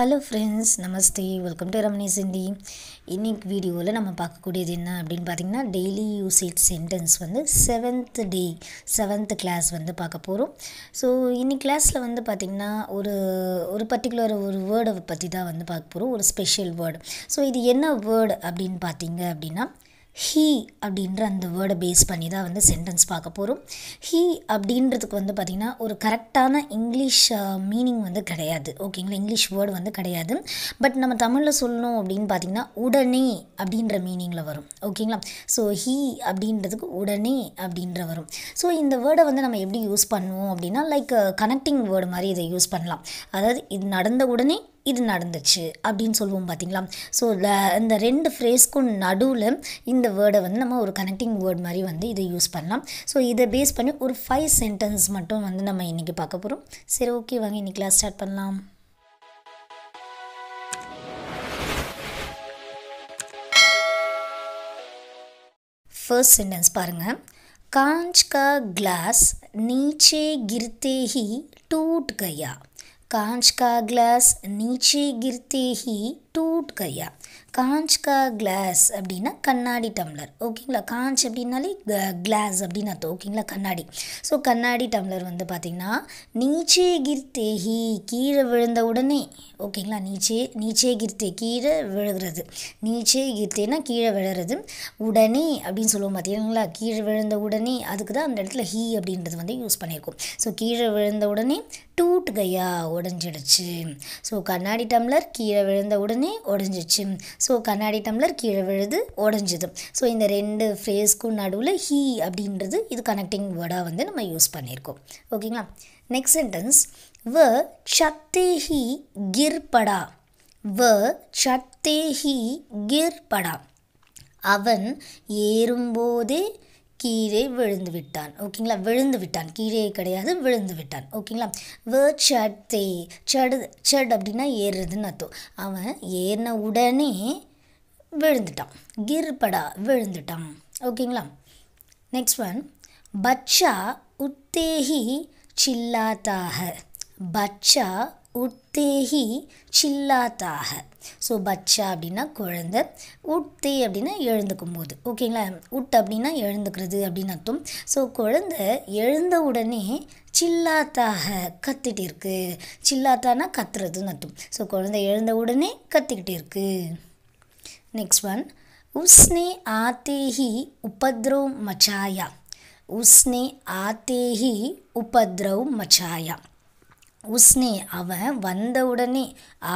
hello friends नमस्ते welcome to रमनीस Hindi इनके video नम्म पार्क्कக்கூடியது என்ன அப்படினு பாத்தீங்கன்னா डेली यूसेज सेंटेंस வந்து 7th डे 7th क्लास வந்து பார்க்க போறோம் சோ இன்னி கிளாஸ்ல வந்து பாத்தீங்கன்னா ஒரு पर्टिकुलर ஒரு வேர்ட் பத்தி தான் வந்து பார்க்க போறோம் ஒரு ஸ்பெஷல் வேர்ட் சோ இது என்ன வேர்ட் அப்படினு பாத்தீங்க அப்படினா he அப்படிங்கற அந்த வேர்ட் பேஸ் பண்ணி தான் வந்து சென்டென்ஸ் பார்க்க போறோம் he அப்படிங்கிறதுக்கு வந்து பாத்தீங்கன்னா ஒரு கரெக்ட்டான இங்கிலீஷ் மீனிங் வந்து கிடையாது ஓகேங்களா இங்கிலீஷ் வேர்ட் வந்து கிடையாது பட் நம்ம தமிழ்ல சொல்லணும் அப்படினு பாத்தீங்கன்னா உடனே அப்படிங்கற மீனிங்ல வரும் ஓகேங்களா சோ he அப்படிங்கிறதுக்கு உடனே அப்படிங்கற வரும் சோ இந்த வேர்டை வந்து நம்ம எப்படி யூஸ் பண்ணுவோம் அப்படினா லைக் கனெக்டிங் வேர்ட் மாதிரி இத யூஸ் பண்ணலாம் அதாவது இது நடந்த உடனே இது நடந்துச்சு அப்படினு சொல்லுவோம் பாத்தீங்களா சோ இந்த ரெண்டு ஃப்ரேஸ்க்கு நடுவுல இந்த வேர்டை வந்து நம்ம ஒரு கனெக்டிங் வேர்ட் மாதிரி வந்து இத யூஸ் பண்ணலாம் சோ இத பேஸ் பண்ணி ஒரு 5 சென்டென்ஸ் மட்டும் வந்து நம்ம இன்னைக்கு பார்க்க போறோம் சரி ஓகே வாங்க இன்னைக்கு கிளாஸ் ஸ்டார்ட் பண்ணலாம் फर्स्ट सेंटेंस பாருங்க कांच का ग्लास नीचे गिरते ही टूट गया कांच का ग्लास नीचे गिरते ही टूट गया कांच का ग्लास அப்படினா கண்ணாடி டம்ளர் ஓகேங்களா कांच அப்படினாலே ग्लास அப்படினா அது ஓகேங்களா கண்ணாடி சோ கண்ணாடி டம்ளர் வந்து பாத்தீங்கன்னா नीचे गिरते ही கீழ விழுந்த உடனே ஓகேங்களா नीचे गिरते கீழ விழுகிறது नीचे गिरतेனா கீழ விழுறது உடனே அப்படினு சொல்லுவோம் பாத்தீங்களா கீழ விழுந்த உடனே அதுக்கு தான் அந்த இடத்துல he அப்படிங்கிறது வந்து யூஸ் பண்ணிருக்கோம் சோ கீழ விழுந்த உடனே टूट गया உடைஞ்சிடுச்சு சோ கண்ணாடி டம்ளர் கீழ விழுந்த உடனே உடைஞ்சிடுச்சு சோ கண்ணாடி டம்ளர் கீழ விழுது உடைஞ்சது சோ இந்த ரெண்டு ஃப்ரேஸ்க்கு நடுவுல he அப்படிங்கிறது இது கனெக்டிங் வேர்டா வந்து நம்ம யூஸ் பண்ணிருக்கோம் ஓகேங்களா நெக்ஸ்ட் சென்டென்ஸ் व छत्ते ही गिर पड़ा व छत्ते ही गिर पड़ा அவன் ஏறும்போது कीड़े विळंदु विट्टान ओकेங்களா विळंदु विट्टान कीड़े கிடையாது விழுந்து விட்டான் ஓகேங்களா வேர்ட் சட்டே சட் அப்படினா ஏறுதுன்னு அர்த்தம் அவன் ஏறின உடனே விழுந்துட்டான் गिरपड़ा விழுந்துட்டான் ஓகேங்களா நெக்ஸ்ட் ஒன் बच्चा उठते ही चिल्लाता है बच्चा उठते ही चिल्लाता है सो बच्चा அப்படினா குழந்தை உட்தே அப்படினா எழுந்துக்கும்போது ஓகேங்களா உட் அப்படினா எழுந்துக்கிறது அப்படின அர்த்தம் சோ குழந்தை எழுந்த உடனே चिल्लाता है கத்திட்டே இருக்கு चिल्लाताனா கத்துறதுன்னு அர்த்தம் சோ குழந்தை எழுந்த உடனே கத்திட்டே இருக்கு நெக்ஸ்ட் ஒன் उसने आते ही उपद्रव मचाया उसने आते ही उपद्रव मचाया उसने அவன் வந்த உடனே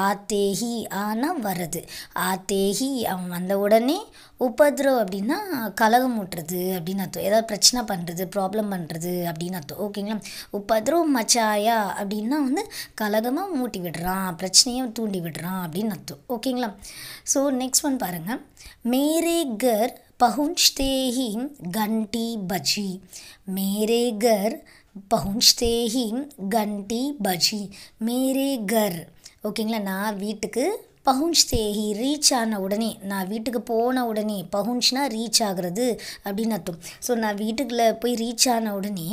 आते ही आना வருது आते ही அவன் வந்த உடனே उपद्रव அப்படினா கலகம் ஊற்றுது அப்படின அர்த்தம் ஏதாவது பிரச்சனை பண்றது ப்ராப்ளம் பண்றது அப்படின அர்த்தம் ஓகேங்களா उपद्रव மச்சாயா அப்படினா வந்து கலகமா மூட்டி விடுறான் பிரச்சனையை தூண்டி விடுறான் அப்படின அர்த்தம் ஓகேங்களா சோ நெக்ஸ்ட் ஒன் பாருங்க मेरे घर पहुंचते ही घंटी बजी मेरे घर पहुंचते ही घंटी बजी मेरे घर ओकेங்களா நான் வீட்டுக்கு पहुंचते ही रीच ஆன உடனே நான் வீட்டுக்கு போன உடனே பஹுஞ்ச்னா ரீச் ஆகிறது அப்படின அர்த்தம் சோ நான் வீட்டுக்குள்ள போய் ரீச் ஆன உடனே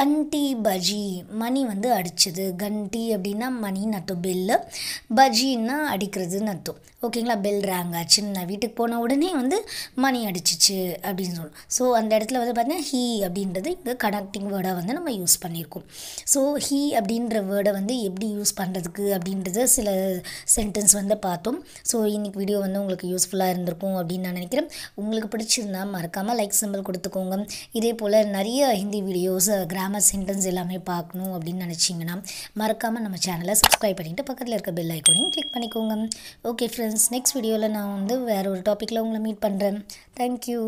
घंटी बजी மணி வந்து அடிச்சது घंटी அப்படினா மணின்னு அர்த்தம் bell बजीனா அடிக்கிறதுன்னு அர்த்தம் ஓகேங்களா bell rang ஆச்சு நான் வீட்டுக்கு போன உடனே வந்து மணி அடிச்சிச்சு அப்படினு சொல்றோம் சோ அந்த இடத்துல வந்து பாத்தீங்க he அப்படிங்கிறது இங்க கனெக்டிங் வேர்டா வந்து நம்ம யூஸ் பண்ணிருக்கோம் சோ he அப்படிங்கற வேர்டை வந்து எப்படி யூஸ் பண்றதுக்கு அப்படிங்கறது சில சென்டென்ஸ் வந்து பார்த்தோம் சோ இன்னைக்கு வீடியோ வந்து உங்களுக்கு யூஸ்ஃபுல்லா இருந்திருக்கும் அப்படி நான் நினைக்கிறேன் உங்களுக்கு பிடிச்சிருந்தா மறக்காம லைக் சிம்பல் கொடுத்துக்கோங்க இதே போல நிறைய ஹிந்தி வீடியோஸ் கிராமர் சென்டென்ஸ் எல்லாமே பார்க்கணும் அப்படி நினைச்சீங்கனா மறக்காம நம்ம சேனலை சப்ஸ்கிரைப் பண்ணிட்டு பக்கத்துல இருக்க பெல் ஐகானையும் கிளிக் பண்ணிக்கோங்க ஓகே फ्रेंड्स नेक्स्ट वीडियो நான் வந்து வேற ஒரு டாபிக்ல உங்களை மீட் பண்றேன் थैंक यू